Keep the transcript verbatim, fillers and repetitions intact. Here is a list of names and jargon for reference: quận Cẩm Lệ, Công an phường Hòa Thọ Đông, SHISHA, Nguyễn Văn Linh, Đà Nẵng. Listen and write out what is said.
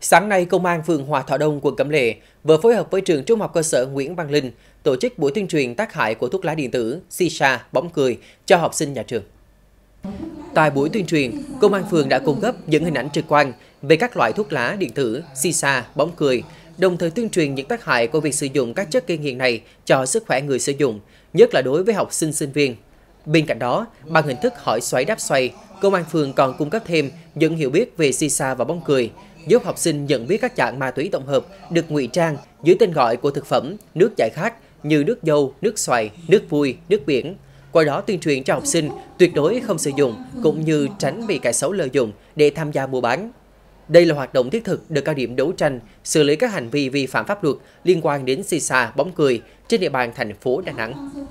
Sáng nay, Công an phường Hòa Thọ Đông, quận Cẩm Lệ vừa phối hợp với trường Trung học cơ sở Nguyễn Văn Linh tổ chức buổi tuyên truyền tác hại của thuốc lá điện tử, shisha, bóng cười cho học sinh nhà trường. Tại buổi tuyên truyền, Công an phường đã cung cấp những hình ảnh trực quan về các loại thuốc lá điện tử, shisha, bóng cười, đồng thời tuyên truyền những tác hại của việc sử dụng các chất gây nghiện này cho sức khỏe người sử dụng, nhất là đối với học sinh sinh viên. Bên cạnh đó, bằng hình thức hỏi xoáy đáp xoay, Công an phường còn cung cấp thêm những hiểu biết về shisha và bóng cười, giúp học sinh nhận biết các dạng ma túy tổng hợp được ngụy trang dưới tên gọi của thực phẩm, nước giải khát như nước dâu, nước xoài, nước vui, nước biển. Qua đó tuyên truyền cho học sinh tuyệt đối không sử dụng cũng như tránh bị kẻ xấu lợi dụng để tham gia mua bán. Đây là hoạt động thiết thực được cao điểm đấu tranh, xử lý các hành vi vi phạm pháp luật liên quan đến shisha, bóng cười trên địa bàn thành phố Đà Nẵng.